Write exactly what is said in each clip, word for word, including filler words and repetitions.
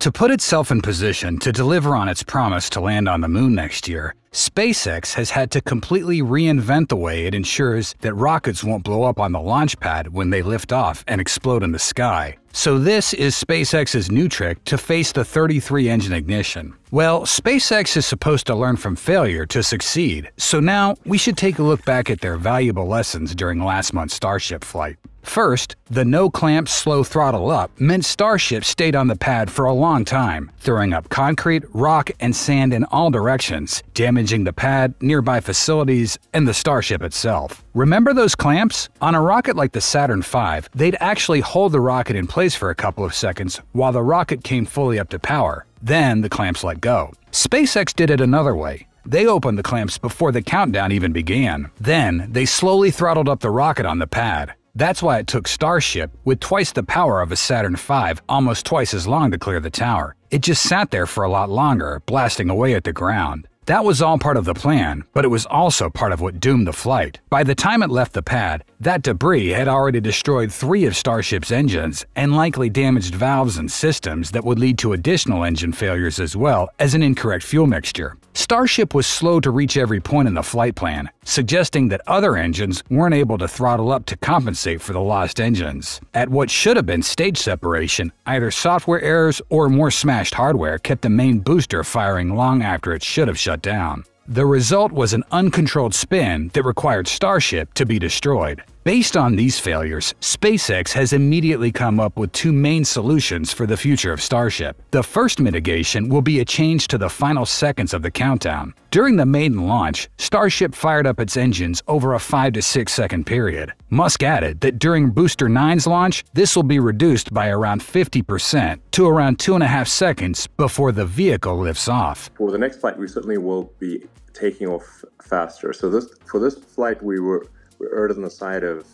To put itself in position to deliver on its promise to land on the moon next year, SpaceX has had to completely reinvent the way it ensures that rockets won't blow up on the launch pad when they lift off and explode in the sky. So this is SpaceX's new trick to face the thirty-three engine ignition. Well, SpaceX is supposed to learn from failure to succeed, so now we should take a look back at their valuable lessons during last month's Starship flight. First, the no-clamp slow throttle up meant Starship stayed on the pad for a long time, throwing up concrete, rock, and sand in all directions, damaging the pad, nearby facilities, and the Starship itself. Remember those clamps? On a rocket like the Saturn five, they'd actually hold the rocket in place for a couple of seconds while the rocket came fully up to power. Then the clamps let go. SpaceX did it another way. They opened the clamps before the countdown even began. Then they slowly throttled up the rocket on the pad. That's why it took Starship, with twice the power of a Saturn five, almost twice as long to clear the tower. It just sat there for a lot longer, blasting away at the ground. That was all part of the plan, but it was also part of what doomed the flight. By the time it left the pad, that debris had already destroyed three of Starship's engines and likely damaged valves and systems that would lead to additional engine failures as well as an incorrect fuel mixture. Starship was slow to reach every point in the flight plan, suggesting that other engines weren't able to throttle up to compensate for the lost engines. At what should have been stage separation, either software errors or more smashed hardware kept the main booster firing long after it should have shut down. The result was an uncontrolled spin that required Starship to be destroyed. Based on these failures, SpaceX has immediately come up with two main solutions for the future of Starship. The first mitigation will be a change to the final seconds of the countdown. During the maiden launch, Starship fired up its engines over a five to six second period. Musk added that during Booster nine's launch, this will be reduced by around fifty percent to around two point five seconds before the vehicle lifts off. For the next flight, we certainly will be taking off faster. So this, for this flight, we were We erred on the side of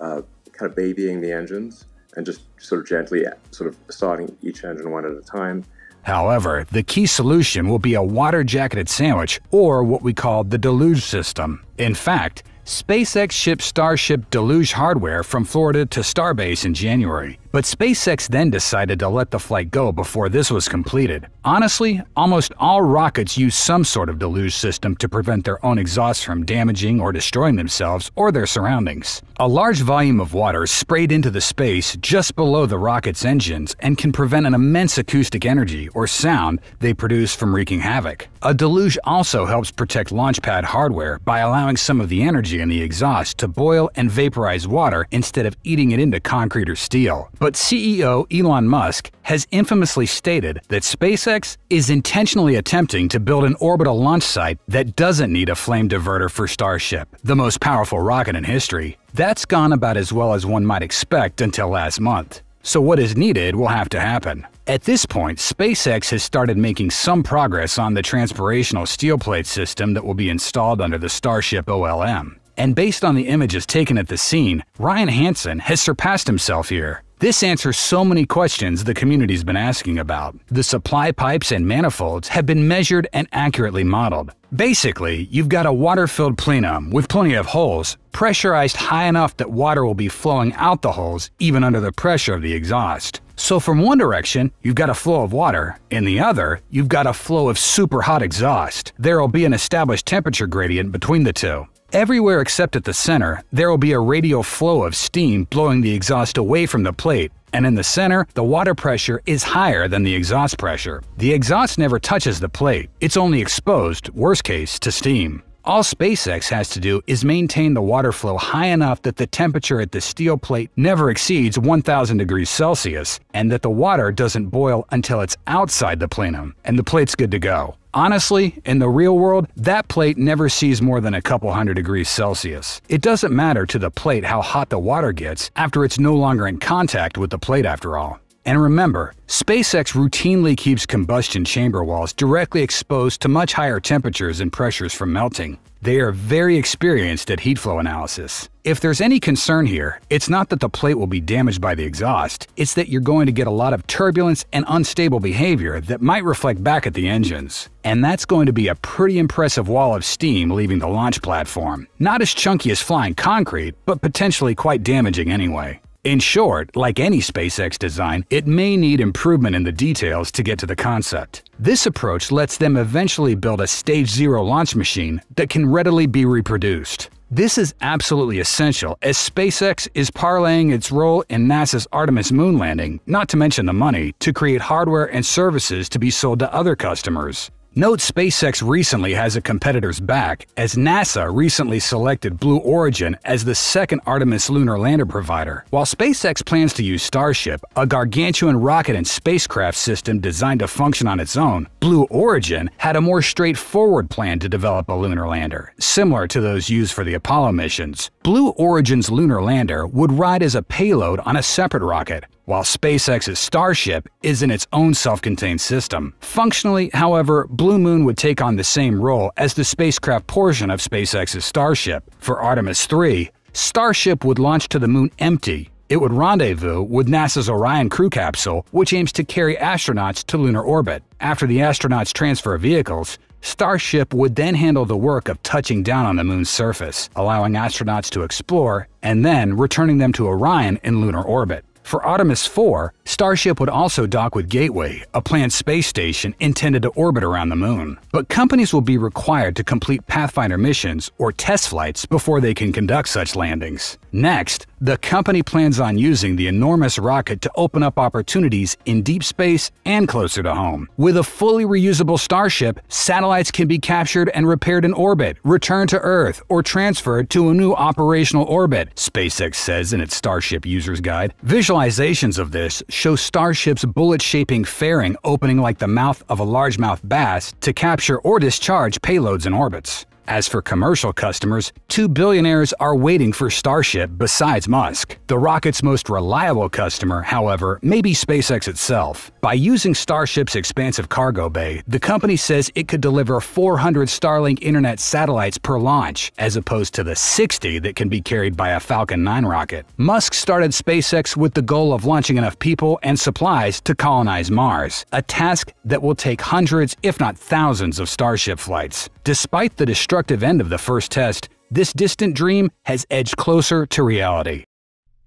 uh, kind of babying the engines and just sort of gently sort of starting each engine one at a time. However, the key solution will be a water-jacketed sandwich, or what we call the Deluge system. In fact, SpaceX shipped Starship Deluge hardware from Florida to Starbase in January, but SpaceX then decided to let the flight go before this was completed. Honestly, almost all rockets use some sort of Deluge system to prevent their own exhaust from damaging or destroying themselves or their surroundings. A large volume of water sprayed into the space just below the rocket's engines and can prevent an immense acoustic energy or sound they produce from wreaking havoc. A Deluge also helps protect launch pad hardware by allowing some of the energy in the exhaust to boil and vaporize water instead of eating it into concrete or steel. But C E O Elon Musk has infamously stated that SpaceX is intentionally attempting to build an orbital launch site that doesn't need a flame diverter for Starship, the most powerful rocket in history. That's gone about as well as one might expect until last month. So what is needed will have to happen. At this point, SpaceX has started making some progress on the transpirational steel plate system that will be installed under the Starship O L M. And based on the images taken at the scene, Ryan Hansen has surpassed himself here. This answers so many questions the community's been asking about. The supply pipes and manifolds have been measured and accurately modeled. Basically, you've got a water-filled plenum with plenty of holes, pressurized high enough that water will be flowing out the holes even under the pressure of the exhaust. So from one direction, you've got a flow of water. In the other, you've got a flow of super hot exhaust. There'll be an established temperature gradient between the two. Everywhere except at the center, there will be a radial flow of steam blowing the exhaust away from the plate, and in the center, the water pressure is higher than the exhaust pressure. The exhaust never touches the plate. It's only exposed, worst case, to steam. All SpaceX has to do is maintain the water flow high enough that the temperature at the steel plate never exceeds one thousand degrees Celsius, and that the water doesn't boil until it's outside the plenum, and the plate's good to go. Honestly, in the real world, that plate never sees more than a couple hundred degrees Celsius. It doesn't matter to the plate how hot the water gets after it's no longer in contact with the plate after all. And remember, SpaceX routinely keeps combustion chamber walls directly exposed to much higher temperatures and pressures from melting. They are very experienced at heat flow analysis. If there's any concern here, it's not that the plate will be damaged by the exhaust, it's that you're going to get a lot of turbulence and unstable behavior that might reflect back at the engines. And that's going to be a pretty impressive wall of steam leaving the launch platform. Not as chunky as flying concrete, but potentially quite damaging anyway. In short, like any SpaceX design, it may need improvement in the details to get to the concept. This approach lets them eventually build a stage zero launch machine that can readily be reproduced. This is absolutely essential as SpaceX is parlaying its role in NASA's Artemis moon landing, not to mention the money, to create hardware and services to be sold to other customers. Note SpaceX recently has a competitor's back, as NASA recently selected Blue Origin as the second Artemis lunar lander provider, while SpaceX plans to use Starship, a gargantuan rocket and spacecraft system designed to function on its own. Blue Origin had a more straightforward plan to develop a lunar lander, similar to those used for the Apollo missions. Blue Origin's lunar lander would ride as a payload on a separate rocket, while SpaceX's Starship is in its own self-contained system. Functionally, however, Blue Moon would take on the same role as the spacecraft portion of SpaceX's Starship. For Artemis three, Starship would launch to the moon empty. It would rendezvous with NASA's Orion crew capsule, which aims to carry astronauts to lunar orbit. After the astronauts transfer vehicles, Starship would then handle the work of touching down on the moon's surface, allowing astronauts to explore and then returning them to Orion in lunar orbit. For Artemis four, Starship would also dock with Gateway, a planned space station intended to orbit around the moon. But companies will be required to complete Pathfinder missions or test flights before they can conduct such landings. Next, the company plans on using the enormous rocket to open up opportunities in deep space and closer to home. With a fully reusable Starship, satellites can be captured and repaired in orbit, returned to Earth, or transferred to a new operational orbit, SpaceX says in its Starship User's Guide. Visualizations of this show Starship's bullet-shaping fairing opening like the mouth of a largemouth bass to capture or discharge payloads in orbits. As for commercial customers, two billionaires are waiting for Starship besides Musk. The rocket's most reliable customer, however, may be SpaceX itself. By using Starship's expansive cargo bay, the company says it could deliver four hundred Starlink internet satellites per launch, as opposed to the sixty that can be carried by a Falcon nine rocket. Musk started SpaceX with the goal of launching enough people and supplies to colonize Mars, a task that will take hundreds, if not thousands, of Starship flights. Despite the destruction end of the first test, this distant dream has edged closer to reality.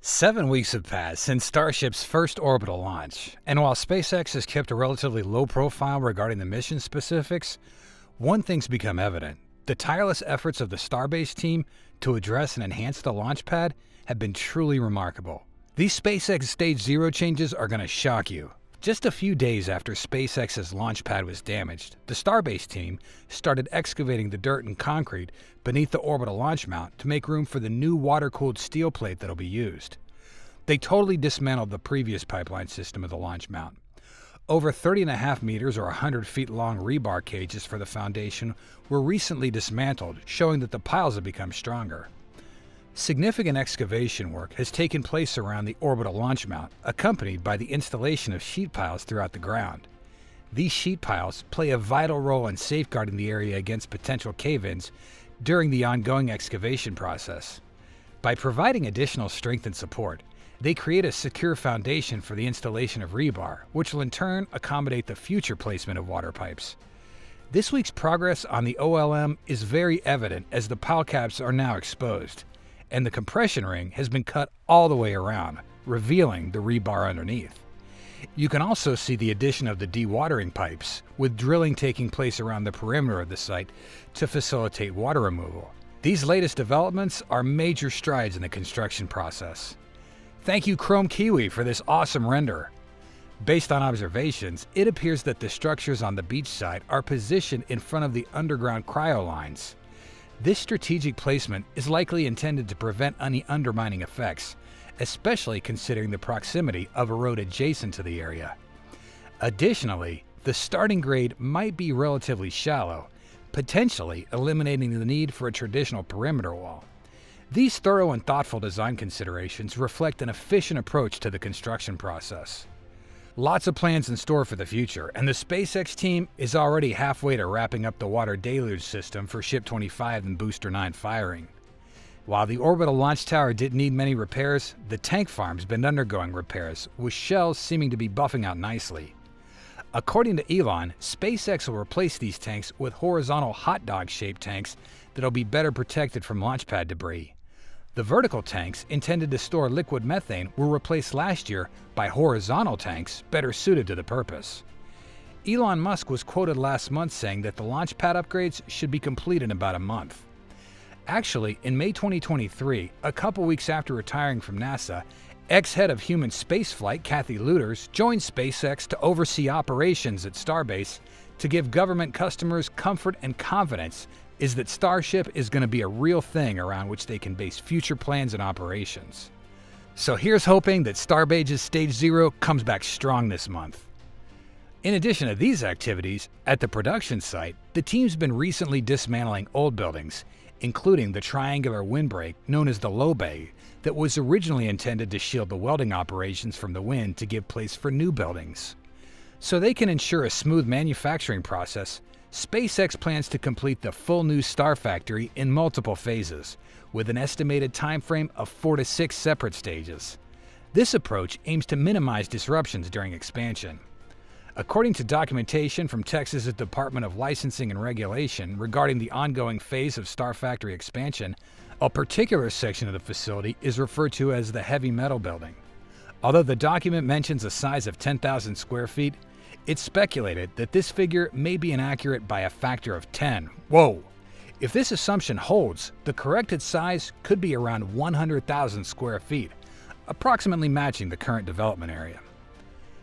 Seven weeks have passed since Starship's first orbital launch, and while SpaceX has kept a relatively low profile regarding the mission specifics, one thing's become evident. The tireless efforts of the Starbase team to address and enhance the launch pad have been truly remarkable. These SpaceX Stage Zero changes are going to shock you. Just a few days after SpaceX's launch pad was damaged, the Starbase team started excavating the dirt and concrete beneath the orbital launch mount to make room for the new water-cooled steel plate that'll be used. They totally dismantled the previous pipeline system of the launch mount. Over thirty and a half meters or one hundred feet long rebar cages for the foundation were recently dismantled, showing that the piles have become stronger. Significant excavation work has taken place around the orbital launch mount, accompanied by the installation of sheet piles throughout the ground. These sheet piles play a vital role in safeguarding the area against potential cave-ins during the ongoing excavation process. By providing additional strength and support, they create a secure foundation for the installation of rebar, which will in turn accommodate the future placement of water pipes. This week's progress on the O L M is very evident as the pile caps are now exposed, and the compression ring has been cut all the way around, revealing the rebar underneath. You can also see the addition of the dewatering pipes, with drilling taking place around the perimeter of the site to facilitate water removal. These latest developments are major strides in the construction process. Thank you, Chrome Kiwi, for this awesome render. Based on observations, it appears that the structures on the beach side are positioned in front of the underground cryo lines. This strategic placement is likely intended to prevent any undermining effects, especially considering the proximity of a road adjacent to the area. Additionally, the starting grade might be relatively shallow, potentially eliminating the need for a traditional perimeter wall. These thorough and thoughtful design considerations reflect an efficient approach to the construction process. Lots of plans in store for the future, and the SpaceX team is already halfway to wrapping up the water deluge system for Ship twenty-five and Booster nine firing. While the orbital launch tower didn't need many repairs, the tank farm's been undergoing repairs, with shells seeming to be buffing out nicely. According to Elon, SpaceX will replace these tanks with horizontal hot dog-shaped tanks that'll be better protected from launch pad debris. The vertical tanks, intended to store liquid methane, were replaced last year by horizontal tanks better suited to the purpose. Elon Musk was quoted last month saying that the launch pad upgrades should be complete in about a month. Actually, in May twenty twenty-three, a couple weeks after retiring from NASA, ex-head of human spaceflight Kathy Lueders joined SpaceX to oversee operations at Starbase to give government customers comfort and confidence is that Starship is going to be a real thing around which they can base future plans and operations. So here's hoping that Starbase's Stage Zero comes back strong this month. In addition to these activities, at the production site, the team's been recently dismantling old buildings, including the triangular windbreak known as the low bay that was originally intended to shield the welding operations from the wind to give place for new buildings. So they can ensure a smooth manufacturing process, SpaceX plans to complete the full new Star Factory in multiple phases, with an estimated time frame of four to six separate stages. This approach aims to minimize disruptions during expansion. According to documentation from Texas's Department of Licensing and Regulation regarding the ongoing phase of Star Factory expansion, a particular section of the facility is referred to as the Heavy Metal Building. Although the document mentions a size of ten thousand square feet, it's speculated that this figure may be inaccurate by a factor of ten. Whoa! If this assumption holds, the corrected size could be around one hundred thousand square feet, approximately matching the current development area.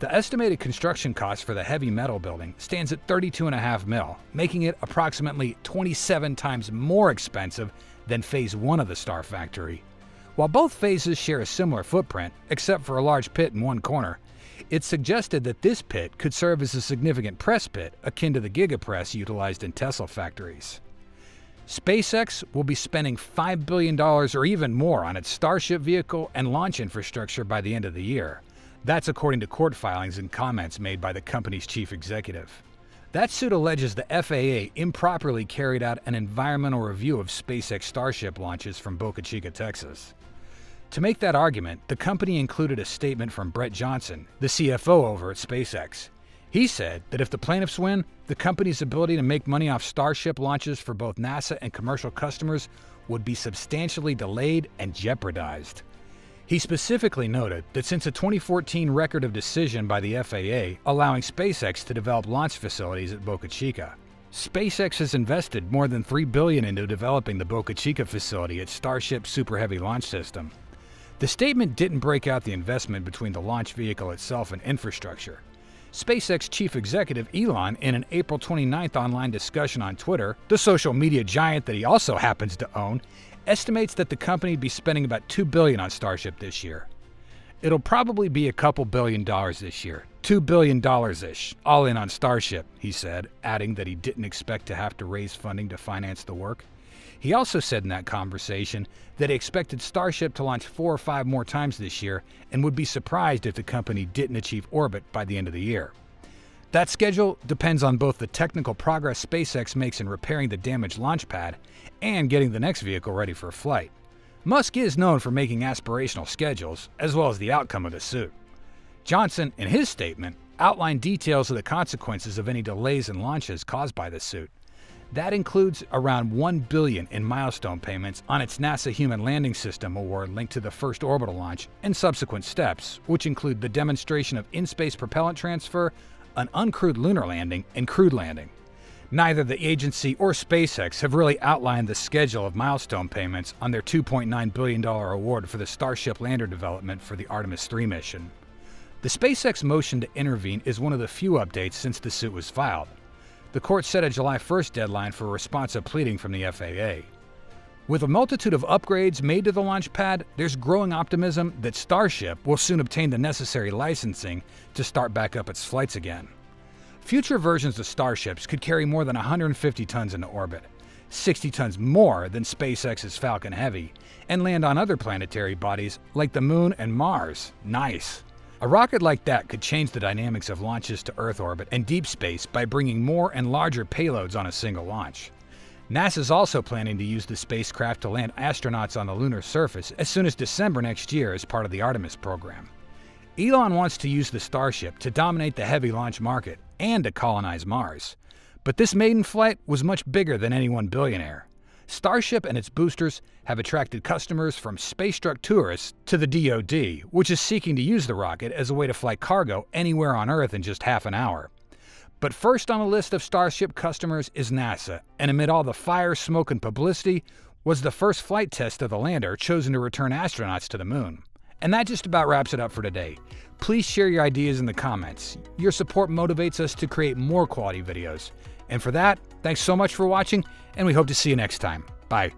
The estimated construction cost for the heavy metal building stands at thirty-two and a half mil, making it approximately twenty-seven times more expensive than phase one of the Star Factory. While both phases share a similar footprint, except for a large pit in one corner, it's suggested that this pit could serve as a significant press pit akin to the Giga Press utilized in Tesla factories. SpaceX will be spending five billion dollars or even more on its Starship vehicle and launch infrastructure by the end of the year. That's according to court filings and comments made by the company's chief executive. That suit alleges the F A A improperly carried out an environmental review of SpaceX Starship launches from Boca Chica, Texas. To make that argument, the company included a statement from Brett Johnson, the C F O over at SpaceX. He said that if the plaintiffs win, the company's ability to make money off Starship launches for both NASA and commercial customers would be substantially delayed and jeopardized. He specifically noted that since a twenty fourteen record of decision by the F A A allowing SpaceX to develop launch facilities at Boca Chica, SpaceX has invested more than three billion dollars into developing the Boca Chica facility at Starship's Super Heavy launch system. The statement didn't break out the investment between the launch vehicle itself and infrastructure. SpaceX chief executive Elon, in an April twenty-ninth online discussion on Twitter, the social media giant that he also happens to own, estimates that the company would be spending about two billion dollars on Starship this year. It'll probably be a couple billion dollars this year, two billion dollars-ish, all in on Starship, he said, adding that he didn't expect to have to raise funding to finance the work. He also said in that conversation that he expected Starship to launch four or five more times this year and would be surprised if the company didn't achieve orbit by the end of the year. That schedule depends on both the technical progress SpaceX makes in repairing the damaged launch pad and getting the next vehicle ready for flight. Musk is known for making aspirational schedules, as well as the outcome of the suit. Johnson, in his statement, outlined details of the consequences of any delays in launches caused by the suit. That includes around one billion dollars in milestone payments on its NASA Human Landing System award linked to the first orbital launch and subsequent steps, which include the demonstration of in-space propellant transfer, an uncrewed lunar landing, and crewed landing. Neither the agency or SpaceX have really outlined the schedule of milestone payments on their two point nine billion dollars award for the Starship lander development for the Artemis three mission. The SpaceX motion to intervene is one of the few updates since the suit was filed. The court set a July first deadline for a responsive pleading from the F A A. With a multitude of upgrades made to the launch pad, there's growing optimism that Starship will soon obtain the necessary licensing to start back up its flights again. Future versions of Starships could carry more than one hundred fifty tons into orbit, sixty tons more than SpaceX's Falcon Heavy, and land on other planetary bodies like the Moon and Mars. Nice! A rocket like that could change the dynamics of launches to Earth orbit and deep space by bringing more and larger payloads on a single launch. NASA's also planning to use the spacecraft to land astronauts on the lunar surface as soon as December next year as part of the Artemis program. Elon wants to use the Starship to dominate the heavy launch market and to colonize Mars. But this maiden flight was much bigger than any one billionaire. Starship and its boosters have attracted customers from space-struck tourists to the D O D, which is seeking to use the rocket as a way to fly cargo anywhere on Earth in just half an hour. But first on the list of Starship customers is NASA, and amid all the fire, smoke, and publicity, was the first flight test of the lander chosen to return astronauts to the moon. And that just about wraps it up for today. Please share your ideas in the comments. Your support motivates us to create more quality videos. And for that, thanks so much for watching, and we hope to see you next time. Bye.